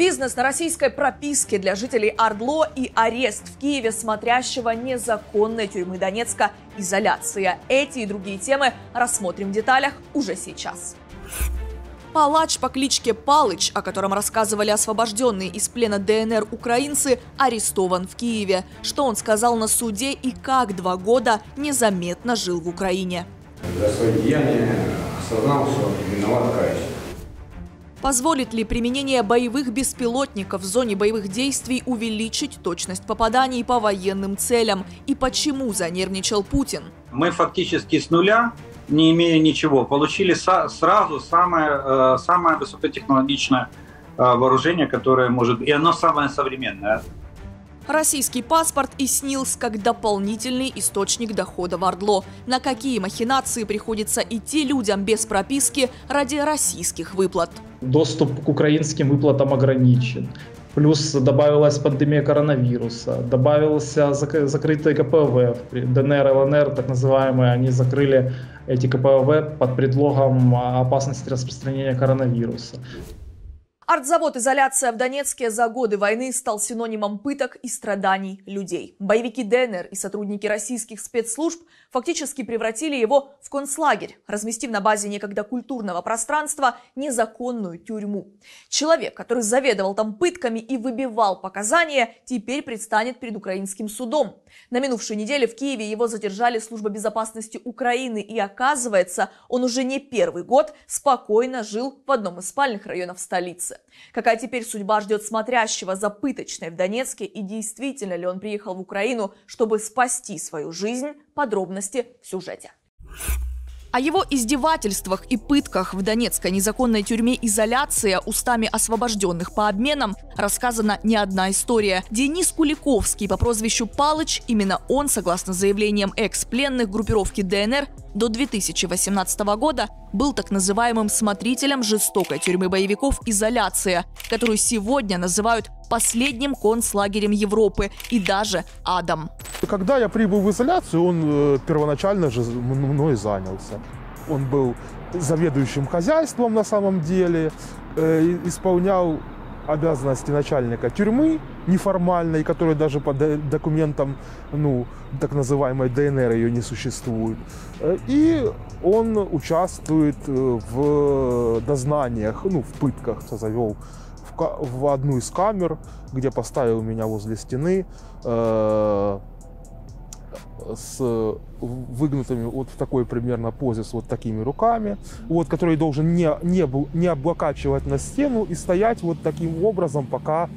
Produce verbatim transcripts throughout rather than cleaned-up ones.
Бизнес на российской прописке для жителей ОРДЛО и арест в Киеве смотрящего незаконной тюрьмы Донецка «Изоляция». Эти и другие темы рассмотрим в деталях уже сейчас. Палач по кличке Палыч, о котором рассказывали освобожденные из плена ДНР украинцы, арестован в Киеве. Что он сказал на суде и как два года незаметно жил в Украине. За свои деяния осознал, что виноват, каюсь. Позволит ли применение боевых беспилотников в зоне боевых действий увеличить точность попаданий по военным целям? И почему занервничал Путин? Мы фактически с нуля, не имея ничего, получили сразу самое, самое высокотехнологичное вооружение, которое может... И оно самое современное. Российский паспорт и СНИЛС как дополнительный источник дохода в ОРДЛО. На какие махинации приходится идти людям без прописки ради российских выплат? Доступ к украинским выплатам ограничен. Плюс добавилась пандемия коронавируса, добавился зак закрытые КПВВ, ДНР, ЛНР, так называемые, они закрыли эти КПВВ под предлогом опасности распространения коронавируса. Артзавод «Изоляция» в Донецке за годы войны стал синонимом пыток и страданий людей. Боевики ДНР и сотрудники российских спецслужб фактически превратили его в концлагерь, разместив на базе некогда культурного пространства незаконную тюрьму. Человек, который заведовал там пытками и выбивал показания, теперь предстанет перед украинским судом. На минувшей неделе в Киеве его задержали Служба безопасности Украины, и оказывается, он уже не первый год спокойно жил в одном из спальных районов столицы. Какая теперь судьба ждет смотрящего за пыточной в Донецке, и действительно ли он приехал в Украину, чтобы спасти свою жизнь? Подробности в сюжете. О его издевательствах и пытках в донецкой незаконной тюрьме «Изоляция» устами освобожденных по обменам рассказана не одна история. Денис Куликовский по прозвищу Палыч, именно он, согласно заявлениям экс-пленных группировки ДНР, до две тысячи восемнадцатого года был так называемым смотрителем жестокой тюрьмы боевиков «Изоляция», которую сегодня называют последним концлагерем Европы и даже адом. Когда я прибыл в изоляцию, он первоначально же мной занялся. Он был заведующим хозяйством на самом деле, исполнял обязанности начальника тюрьмы неформальной, которая даже по документам, ну, так называемой ДНР ее не существует. И он участвует в дознаниях, ну, в пытках, завел в одну из камер, где поставил меня возле стены э, с выгнутыми вот в такой примерно позе, с вот такими руками, вот, который должен не, не, был, не облокачивать на стену и стоять вот таким образом, пока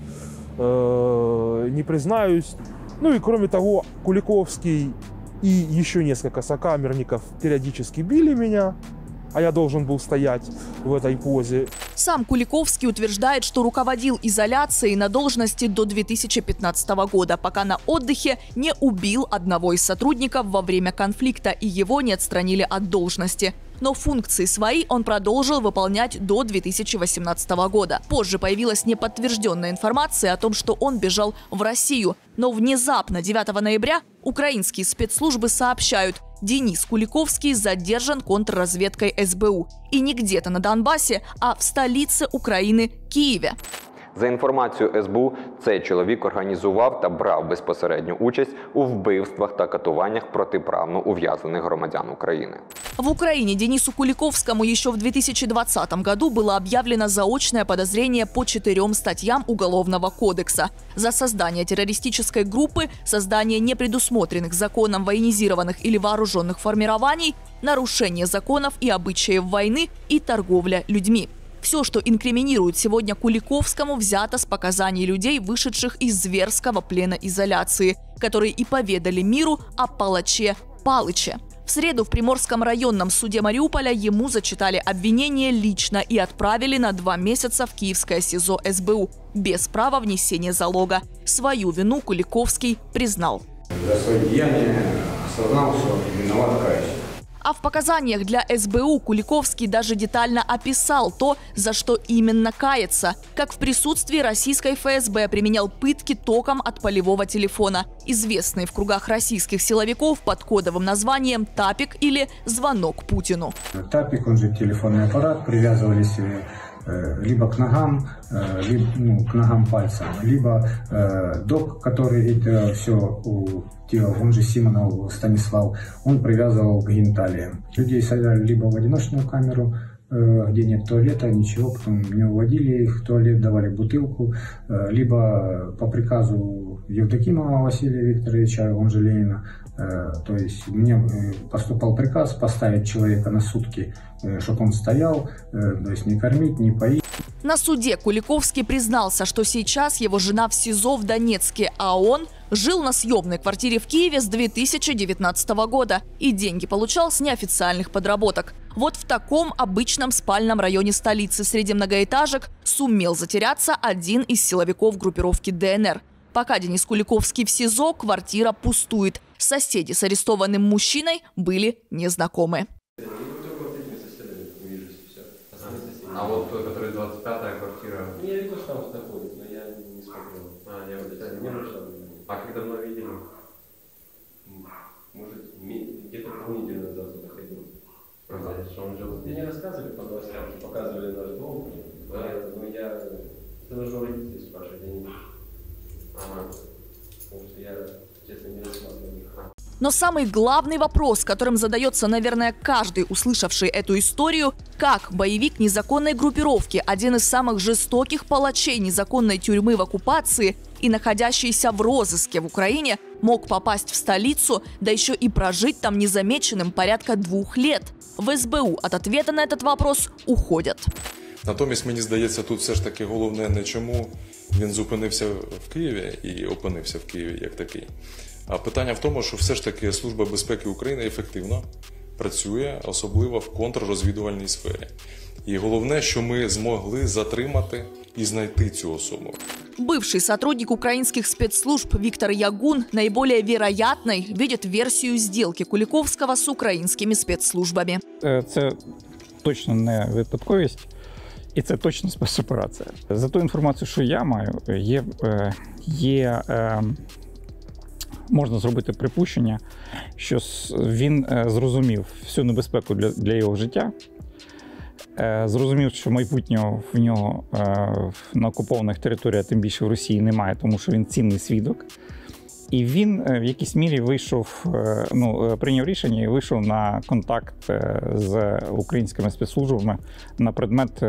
э, не признаюсь. Ну и кроме того, Куликовский и еще несколько сокамерников периодически били меня, а я должен был стоять в этой позе. Сам Куликовский утверждает, что руководил изоляцией на должности до две тысячи пятнадцатого года, пока на отдыхе не убил одного из сотрудников во время конфликта, и его не отстранили от должности. Но функции свои он продолжил выполнять до две тысячи восемнадцатого года. Позже появилась неподтвержденная информация о том, что он бежал в Россию. Но внезапно девятого ноября украинские спецслужбы сообщают: Денис Куликовский задержан контрразведкой СБУ. И не где-то на Донбассе, а в столице Украины – Києві. За інформацією СБУ, цей чоловік організував та брав безпосередню участь у вбивствах та катуваннях протиправно ув'язнених громадян України. В Украине Денису Куликовскому еще в две тысячи двадцатом году было объявлено заочное подозрение по четырем статьям Уголовного кодекса. За создание террористической группы, создание непредусмотренных законом военизированных или вооруженных формирований, нарушение законов и обычаев войны и торговля людьми. Все, что инкриминирует сегодня Куликовскому, взято с показаний людей, вышедших из зверского плена изоляции, которые и поведали миру о палаче Палыче. В среду в Приморском районном суде Мариуполя ему зачитали обвинение лично и отправили на два месяца в киевское СИЗО СБУ без права внесения залога. Свою вину Куликовский признал. За свои деяния осознал, что виноват, каюсь. А в показаниях для СБУ Куликовский даже детально описал то, за что именно кается. Как в присутствии российской ФСБ применял пытки током от полевого телефона, известные в кругах российских силовиков под кодовым названием ТАПИК или «Звонок Путину». ТАПИК, он же телефонный аппарат, привязывали себе либо к ногам, либо, ну, к ногам пальцам, либо док, который это все делал, он же Симонов Станислав, он привязывал к генталиям. Людей сажали либо в одиночную камеру, где нет туалета, ничего, потом не уводили их в туалет, давали бутылку, либо по приказу Евдокимова Василия Викторовича, он же Ленина, то есть мне поступал приказ поставить человека на сутки, чтобы он стоял, то есть не кормить, не поить. На суде Куликовский признался, что сейчас его жена в СИЗО в Донецке, а он жил на съемной квартире в Киеве с две тысячи девятнадцатого года и деньги получал с неофициальных подработок. Вот в таком обычном спальном районе столицы среди многоэтажек сумел затеряться один из силовиков группировки ДНР. Пока Денис Куликовский в СИЗО, квартира пустует. Соседи с арестованным мужчиной были незнакомы. А вот той, которая двадцать пятая квартира? Я видел, что там находит, но я не смотрел. А, я вот это не нашел. А как давно видели? Может, где-то полнеделю назад туда ходил. Правда, что он жил? Мне не рассказывали по новостям, показывали наш дом. Да. Но я... Это даже родители спрашивают, я не... Ага. Потому что я, честно, не рассматривал их. Но самый главный вопрос, которым задается, наверное, каждый, услышавший эту историю, как боевик незаконной группировки, один из самых жестоких палачей незаконной тюрьмы в оккупации и находящийся в розыске в Украине, мог попасть в столицу, да еще и прожить там незамеченным порядка двух лет. В СБУ от ответа на этот вопрос уходят. Натомість, мені здається, тут все ж таки головне не чому він зупинився в Києві і опинився в Києві як такий. А питання в тому, що все ж таки Служба безпеки України ефективно працює, особливо в контррозвідувальній сфері. І головне, що ми змогли затримати и найти эту особу. Бывший сотрудник украинских спецслужб Виктор Ягун наиболее вероятной видит версию сделки Куликовского с украинскими спецслужбами. Это точно не випадковість, и это точно спецоперация. За ту информацию, что я маю, є, є, можно сделать припущення, что він зрозумів всю небезпеку для, для его життя. Зрозумів, що майбутнього в нього на окупованих територіях, тим більше в Росії, немає, тому що він цінний свідок. І він в якійсь мірі вийшов, ну, прийняв рішення і вийшов на контакт з українськими спецслужбами на предмет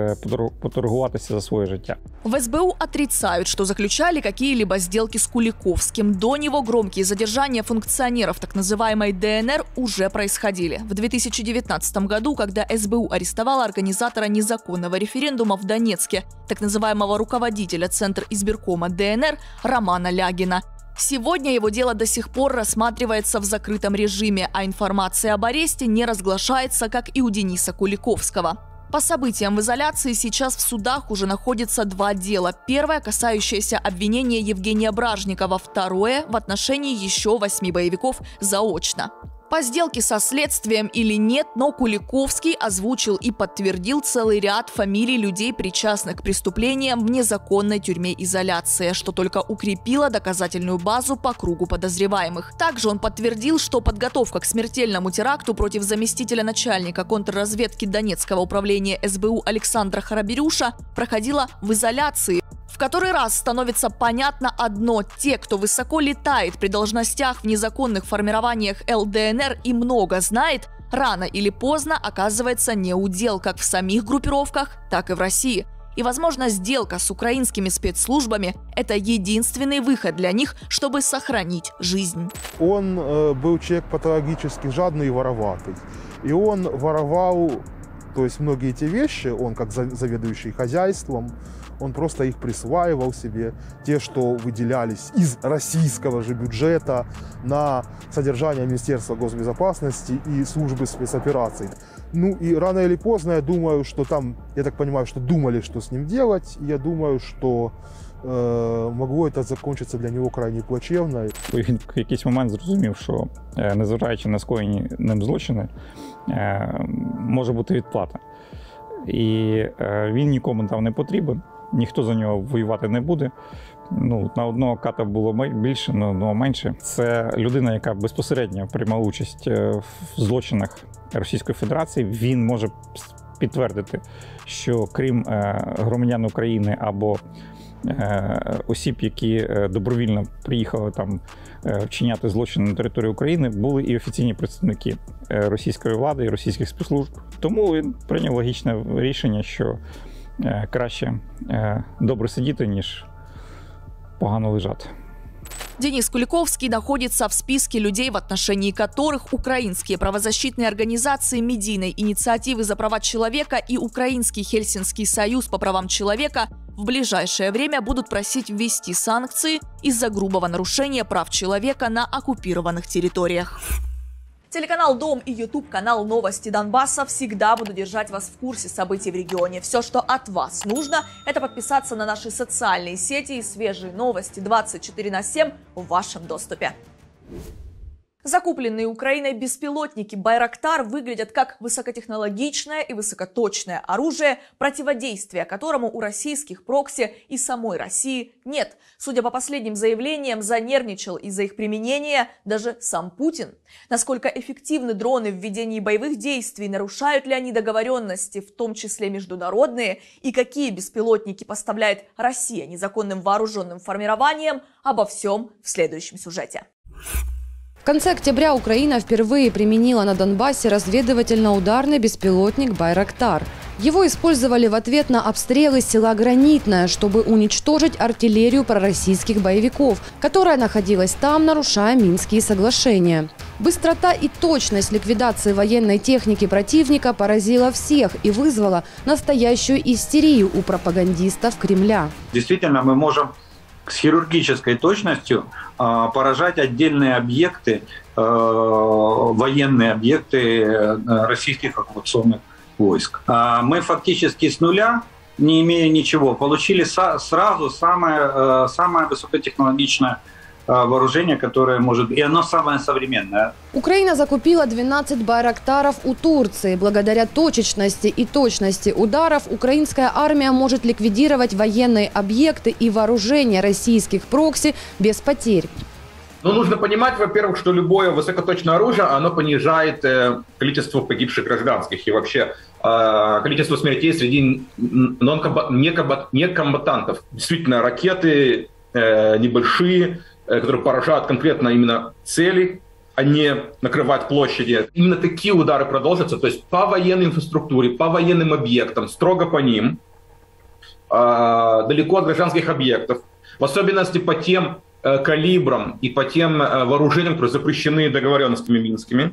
поторгуватися за своє життя. В СБУ отрицают, что заключали какие-либо сделки с Куликовским. До него громкие задержания функционеров так называемой ДНР уже происходили. В две тысячи девятнадцатом году, когда СБУ арестовала организатора незаконного референдума в Донецке, так называемого руководителя Центра избиркома ДНР Романа Лягина. Сегодня его дело до сих пор рассматривается в закрытом режиме, а информация об аресте не разглашается, как и у Дениса Куликовского. По событиям в изоляции сейчас в судах уже находится два дела. Первое, касающееся обвинения Евгения Бражникова. Второе, в отношении еще восьми боевиков заочно. По сделке со следствием или нет, но Куликовский озвучил и подтвердил целый ряд фамилий людей, причастных к преступлениям в незаконной тюрьме изоляции, что только укрепило доказательную базу по кругу подозреваемых. Также он подтвердил, что подготовка к смертельному теракту против заместителя начальника контрразведки Донецкого управления СБУ Александра Харабирюша проходила в изоляции. В который раз становится понятно одно – те, кто высоко летает при должностях в незаконных формированиях ЛДНР и много знает, рано или поздно оказывается не у дел как в самих группировках, так и в России. И, возможно, сделка с украинскими спецслужбами – это единственный выход для них, чтобы сохранить жизнь. Он э, был человек патологически жадный и вороватый. И он воровал, то есть многие те вещи, он как заведующий хозяйством, он просто их присваивал себе, те, что выделялись из российского же бюджета на содержание Министерства госбезопасности и службы спецопераций. Ну и рано или поздно, я думаю, что там, я так понимаю, что думали, что с ним делать, и я думаю, что э, могло это закончиться для него крайне плачевно. Він в якийсь момент зрозумів, що, незважаючи на скоєні ним злочини, може бути відплата. І він нікому там не потрібен. Ніхто за нього воювати не буде. Ну, на одного ката було більше, на одного менше. Це людина, яка безпосередньо приймала участь в злочинах Російської Федерації. Він може підтвердити, що крім громадян України або осіб, які добровільно приїхали там вчиняти злочини на території України, були і офіційні представники російської влади і російських спецслужб. Тому він прийняв логічне рішення, що краще добре сидіти, ніж погано лежати. Денис Куликовский находится в списке людей, в отношении которых украинские правозащитные организации медийной инициативы за права человека и Украинский Хельсинский союз по правам человека в ближайшее время будут просить ввести санкции из-за грубого нарушения прав человека на оккупированных территориях. Телеканал «Дом» и YouTube-канал «Новости Донбасса» всегда будут держать вас в курсе событий в регионе. Все, что от вас нужно, это подписаться на наши социальные сети, и свежие новости двадцать четыре на семь в вашем доступе. Закупленные Украиной беспилотники «Байрактар» выглядят как высокотехнологичное и высокоточное оружие, противодействия которому у российских прокси и самой России нет. Судя по последним заявлениям, занервничал из-за их применения даже сам Путин. Насколько эффективны дроны в ведении боевых действий, нарушают ли они договоренности, в том числе международные, и какие беспилотники поставляет Россия незаконным вооруженным формированием, обо всем в следующем сюжете. В конце октября Украина впервые применила на Донбассе разведывательно-ударный беспилотник «Байрактар». Его использовали в ответ на обстрелы села Гранитное, чтобы уничтожить артиллерию пророссийских боевиков, которая находилась там, нарушая Минские соглашения. Быстрота и точность ликвидации военной техники противника поразила всех и вызвала настоящую истерию у пропагандистов Кремля. Действительно, мы можем с хирургической точностью поражать отдельные объекты, военные объекты российских оккупационных войск. Мы фактически с нуля, не имея ничего, получили сразу самое, самое высокотехнологичное вооружение, которое может... И оно самое современное. Украина закупила двенадцать байрактаров у Турции. Благодаря точечности и точности ударов украинская армия может ликвидировать военные объекты и вооружение российских прокси без потерь. Ну, нужно понимать, во-первых, что любое высокоточное оружие, оно понижает э, количество погибших гражданских и вообще э, количество смертей среди некомбатантов. Действительно, ракеты э, небольшие, которые поражают конкретно именно цели, а не накрывать площади. Именно такие удары продолжатся, то есть по военной инфраструктуре, по военным объектам, строго по ним, далеко от гражданских объектов, в особенности по тем калибрам и по тем вооружениям, которые запрещены договоренностями минскими.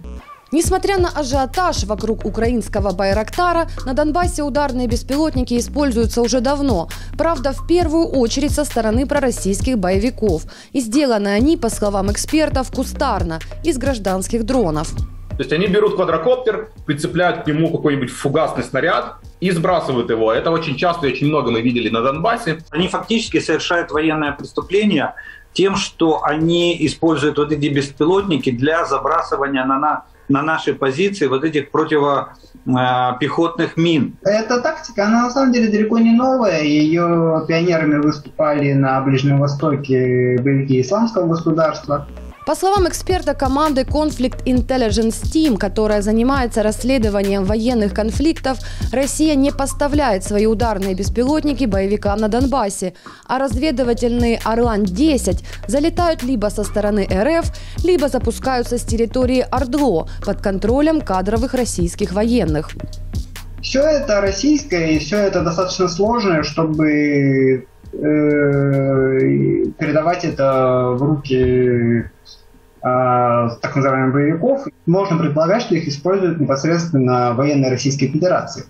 Несмотря на ажиотаж вокруг украинского «Байрактара», на Донбассе ударные беспилотники используются уже давно. Правда, в первую очередь со стороны пророссийских боевиков. И сделаны они, по словам экспертов, кустарно, из гражданских дронов. То есть они берут квадрокоптер, прицепляют к нему какой-нибудь фугасный снаряд и сбрасывают его. Это очень часто и очень много мы видели на Донбассе. Они фактически совершают военное преступление тем, что они используют вот эти беспилотники для забрасывания на нас. на нашей позиции вот этих противопехотных мин. Эта тактика, она на самом деле далеко не новая. Ее пионерами выступали на Ближнем Востоке боевики Исламского государства. По словам эксперта команды Conflict Intelligence Team, которая занимается расследованием военных конфликтов, Россия не поставляет свои ударные беспилотники боевикам на Донбассе, а разведывательные «Орлан десять» залетают либо со стороны РФ, либо запускаются с территории ОРДЛО под контролем кадровых российских военных. Все это российское и все это достаточно сложное, чтобы передавать это в руки так называемых боевиков. Можно предполагать, что их используют непосредственно военные Российской Федерации,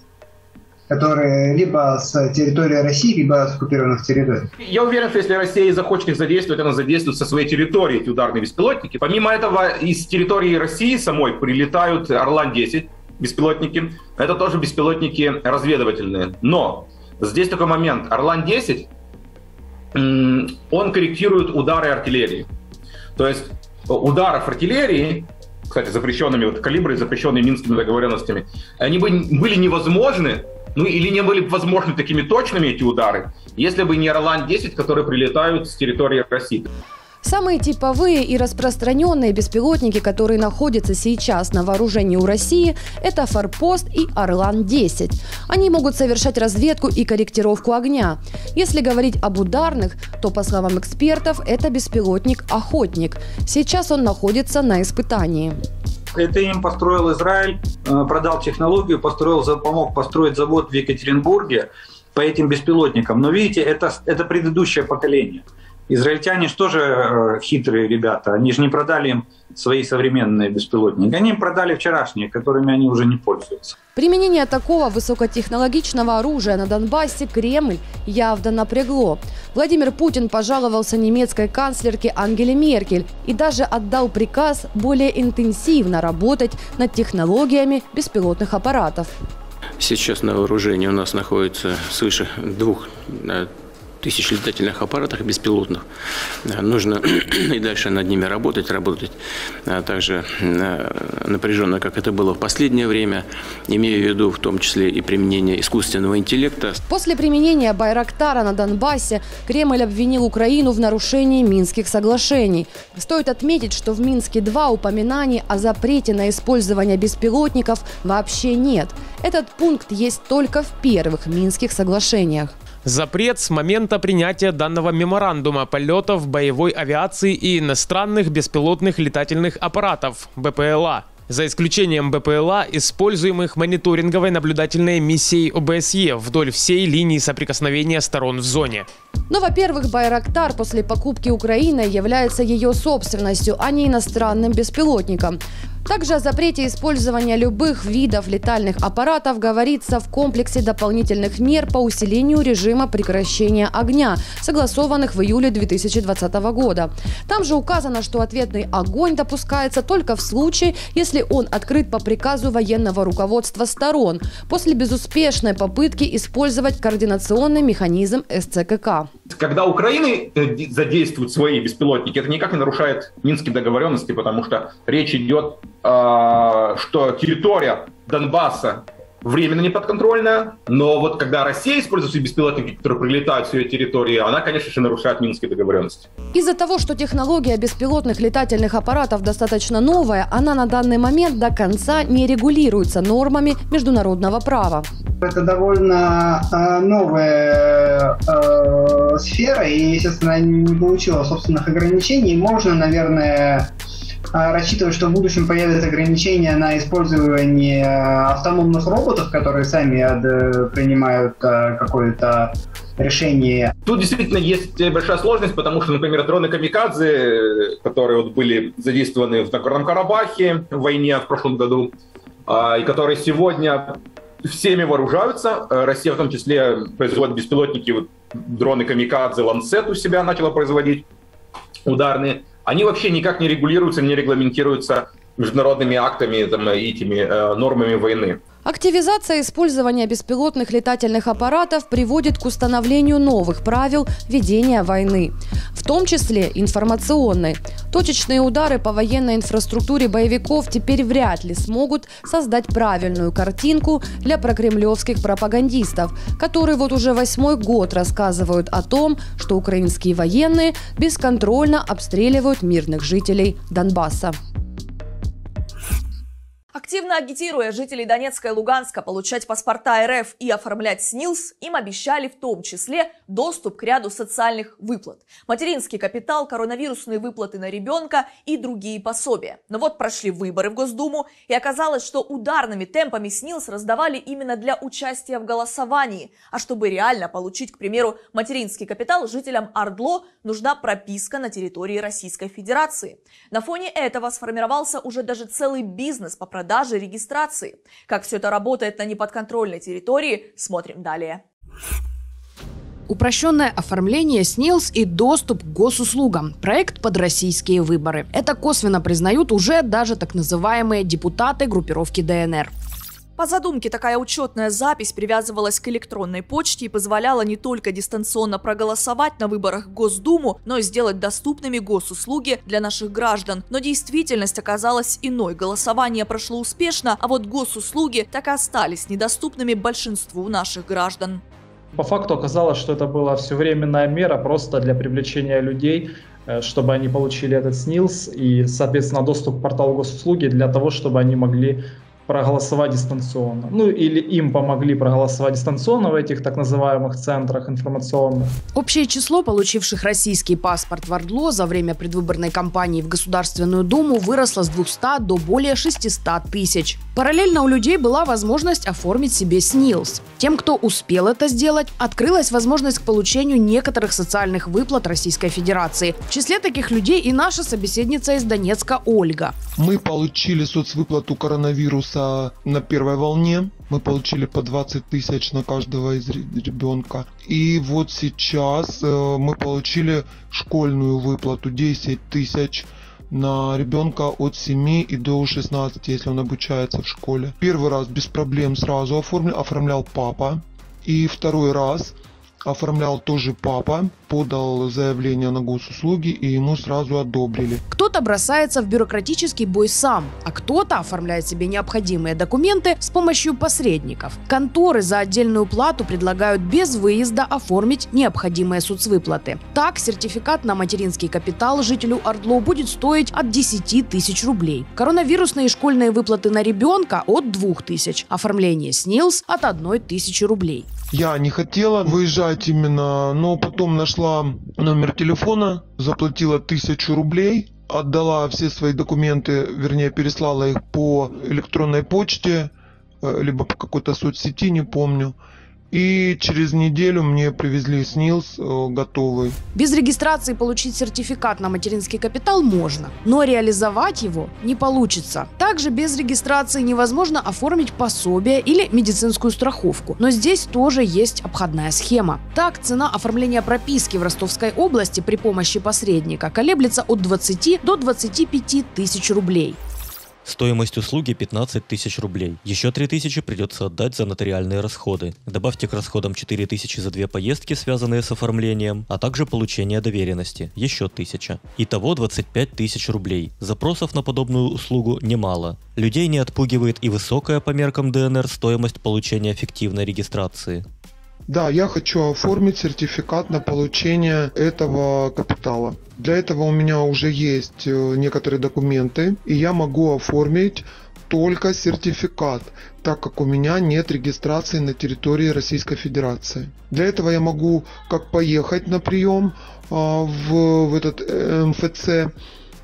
которые либо с территории России, либо с оккупированных территорий. Я уверен, что если Россия захочет их задействовать, она задействует со своей территории эти ударные беспилотники. Помимо этого, из территории России самой прилетают «Орлан десять» беспилотники. Это тоже беспилотники разведывательные. Но здесь такой момент. «Орлан десять» он корректирует удары артиллерии. То есть ударов артиллерии, кстати, запрещенными вот, калибры, запрещенные минскими договоренностями, они бы были невозможны, ну или не были бы возможны такими точными эти удары, если бы не «Орлан десять», которые прилетают с территории России. Самые типовые и распространенные беспилотники, которые находятся сейчас на вооружении у России, это «Форпост» и «Орлан десять». Они могут совершать разведку и корректировку огня. Если говорить об ударных, то, по словам экспертов, это беспилотник-охотник. Сейчас он находится на испытании. Это им построил Израиль, продал технологию, построил, помог построить завод в Екатеринбурге по этим беспилотникам. Но видите, это, это предыдущее поколение. Израильтяне же тоже хитрые ребята, они же не продали им свои современные беспилотники, они им продали вчерашние, которыми они уже не пользуются. Применение такого высокотехнологичного оружия на Донбассе Кремль явно напрягло. Владимир Путин пожаловался немецкой канцлерке Ангеле Меркель и даже отдал приказ более интенсивно работать над технологиями беспилотных аппаратов. Сейчас на вооружении у нас находится свыше двух тысяч летательных аппаратов беспилотных. Нужно и дальше над ними работать, работать а также напряженно, как это было в последнее время, имея в виду в том числе и применение искусственного интеллекта. После применения Байрактара на Донбассе Кремль обвинил Украину в нарушении Минских соглашений. Стоит отметить, что в Минске два упоминаний о запрете на использование беспилотников вообще нет. Этот пункт есть только в первых Минских соглашениях. Запрет с момента принятия данного меморандума полетов боевой авиации и иностранных беспилотных летательных аппаратов БПЛА, за исключением БПЛА, используемых мониторинговой наблюдательной миссией ОБСЕ вдоль всей линии соприкосновения сторон в зоне. Но, во-первых, «Байрактар» после покупки Украины является ее собственностью, а не иностранным беспилотником. Также о запрете использования любых видов летальных аппаратов говорится в комплексе дополнительных мер по усилению режима прекращения огня, согласованных в июле две тысячи двадцатого года. Там же указано, что ответный огонь допускается только в случае, если он открыт по приказу военного руководства сторон, после безуспешной попытки использовать координационный механизм С Ц К К. Когда Украина задействует свои беспилотники, это никак не нарушает Минские договоренности, потому что речь идет, что территория Донбасса временно неподконтрольная, но вот когда Россия использует свои беспилотники, которые прилетают с ее территории, она, конечно же, нарушает Минские договоренности. Из-за того, что технология беспилотных летательных аппаратов достаточно новая, она на данный момент до конца не регулируется нормами международного права. Это довольно э, новая э, сфера, и, естественно, не получила собственных ограничений. Можно, наверное, рассчитывать, что в будущем появятся ограничения на использование автономных роботов, которые сами принимают какое-то решение. Тут действительно есть большая сложность, потому что, например, дроны камикадзе, которые вот были задействованы в Нагорном Карабахе в войне в прошлом году, и которые сегодня всеми вооружаются. Россия в том числе производит беспилотники, вот, дроны камикадзе, «Лансет» у себя начала производить ударные. Они вообще никак не регулируются, не регламентируются международными актами там, и этими э, нормами войны. Активизация использования беспилотных летательных аппаратов приводит к установлению новых правил ведения войны, в том числе информационной. Точечные удары по военной инфраструктуре боевиков теперь вряд ли смогут создать правильную картинку для прокремлевских пропагандистов, которые вот уже восьмой год рассказывают о том, что украинские военные бесконтрольно обстреливают мирных жителей Донбасса. Активно агитируя жителей Донецка и Луганска получать паспорта Р Ф и оформлять СНИЛС, им обещали в том числе доступ к ряду социальных выплат. Материнский капитал, коронавирусные выплаты на ребенка и другие пособия. Но вот прошли выборы в Госдуму, и оказалось, что ударными темпами СНИЛС раздавали именно для участия в голосовании. А чтобы реально получить, к примеру, материнский капитал, жителям ОРДЛО нужна прописка на территории Российской Федерации. На фоне этого сформировался уже даже целый бизнес по продаже продажи, регистрации. Как все это работает на неподконтрольной территории, смотрим далее. Упрощенное оформление СНИЛС и доступ к госуслугам. Проект под российские выборы. Это косвенно признают уже даже так называемые депутаты группировки Д Н Р. По задумке, такая учетная запись привязывалась к электронной почте и позволяла не только дистанционно проголосовать на выборах в Госдуму, но и сделать доступными госуслуги для наших граждан. Но действительность оказалась иной. Голосование прошло успешно, а вот госуслуги так и остались недоступными большинству наших граждан. По факту оказалось, что это была всевременная мера просто для привлечения людей чтобы они получили этот СНИЛС и, соответственно, доступ к порталу госуслуги для того, чтобы они могли проголосовать дистанционно. Ну или им помогли проголосовать дистанционно в этих так называемых центрах информационных. Общее число получивших российский паспорт в ОРДЛО за время предвыборной кампании в Государственную Думу выросло с двухсот до более шестисот тысяч. Параллельно у людей была возможность оформить себе СНИЛС. Тем, кто успел это сделать, открылась возможность к получению некоторых социальных выплат Российской Федерации. В числе таких людей и наша собеседница из Донецка Ольга. Мы получили соцвыплату коронавируса на первой волне, мы получили по двадцать тысяч на каждого из ребенка. И вот сейчас мы получили школьную выплату десять тысяч на ребенка от семи и до шестнадцати, если он обучается в школе. Первый раз без проблем сразу оформил, оформлял папа. И второй раз оформлял тоже папа, подал заявление на госуслуги и ему сразу одобрили. Кто-то бросается в бюрократический бой сам, а кто-то оформляет себе необходимые документы с помощью посредников. Конторы за отдельную плату предлагают без выезда оформить необходимые соцвыплаты. Так, сертификат на материнский капитал жителю ОРДЛО будет стоить от десяти тысяч рублей. Коронавирусные и школьные выплаты на ребенка от двух тысяч. Оформление СНИЛС от одной тысячи рублей. Я не хотела выезжать именно, но потом нашла номер телефона, заплатила тысячу рублей, отдала все свои документы, вернее переслала их по электронной почте, либо по какой-то соцсети, не помню. И через неделю мне привезли СНИЛС готовый. Без регистрации получить сертификат на материнский капитал можно, но реализовать его не получится. Также без регистрации невозможно оформить пособие или медицинскую страховку. Но здесь тоже есть обходная схема. Так, цена оформления прописки в Ростовской области при помощи посредника колеблется от двадцати до двадцати пяти тысяч рублей. Стоимость услуги пятнадцать тысяч рублей. Еще три тысячи придется отдать за нотариальные расходы. Добавьте к расходам четыре тысячи за две поездки, связанные с оформлением, а также получение доверенности. Еще тысяча. Итого двадцать пять тысяч рублей. Запросов на подобную услугу немало. Людей не отпугивает и высокая по меркам ДНР стоимость получения фиктивной регистрации. Да, я хочу оформить сертификат на получение этого капитала. Для этого у меня уже есть некоторые документы, и я могу оформить только сертификат, так как у меня нет регистрации на территории Российской Федерации. Для этого я могу как поехать на прием в этот МФЦ,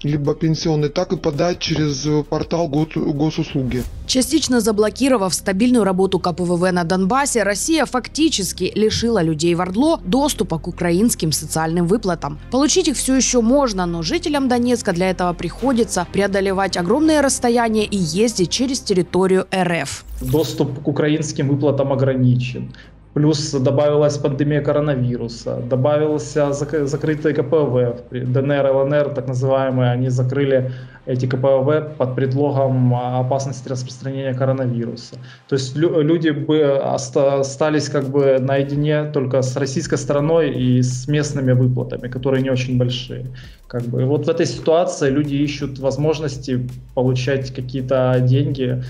либо пенсионный, так и подать через портал госуслуги. Частично заблокировав стабильную работу ка пэ вэ вэ на Донбассе, Россия фактически лишила людей в ОРДЛО доступа к украинским социальным выплатам. Получить их все еще можно, но жителям Донецка для этого приходится преодолевать огромные расстояния и ездить через территорию эр эф. Доступ к украинским выплатам ограничен. Плюс добавилась пандемия коронавируса, добавился зак закрытые ка пэ вэ вэ, дэ эн эр, эл эн эр, так называемые, они закрыли эти ка пэ вэ вэ под предлогом опасности распространения коронавируса. То есть лю люди бы остались как бы наедине только с российской стороной и с местными выплатами, которые не очень большие. Как бы. И вот в этой ситуации люди ищут возможности получать какие-то деньги,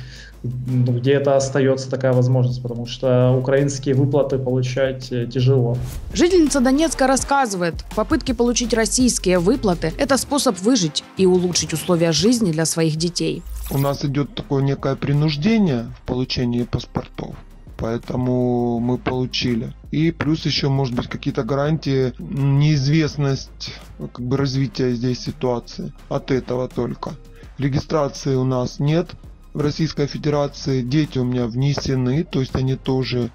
где это остается такая возможность, потому что украинские выплаты получать тяжело. Жительница Донецка рассказывает, попытки получить российские выплаты – это способ выжить и улучшить условия жизни для своих детей. У нас идет такое некое принуждение в получении паспортов, поэтому мы получили. И плюс еще, может быть, какие-то гарантии, неизвестность как бы развития здесь ситуации. От этого только. Регистрации у нас нет. В Российской Федерации дети у меня внесены, то есть они тоже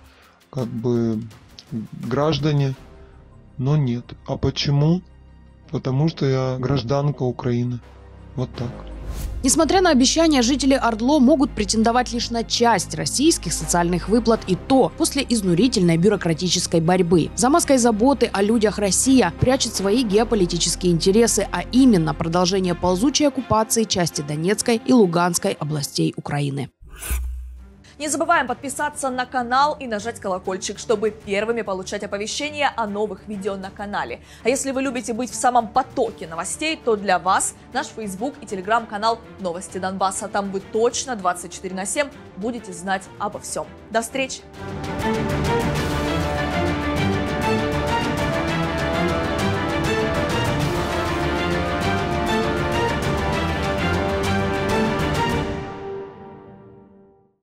как бы граждане, но нет. А почему? Потому что я гражданка Украины. Вот так. Несмотря на обещания, жители ОРДЛО могут претендовать лишь на часть российских социальных выплат, и то после изнурительной бюрократической борьбы. За маской заботы о людях Россия прячет свои геополитические интересы, а именно продолжение ползучей оккупации части Донецкой и Луганской областей Украины. Не забываем подписаться на канал и нажать колокольчик, чтобы первыми получать оповещения о новых видео на канале. А если вы любите быть в самом потоке новостей, то для вас наш Facebook и телеграм-канал «Новости Донбасса». Там вы точно двадцать четыре на семь будете знать обо всем. До встречи!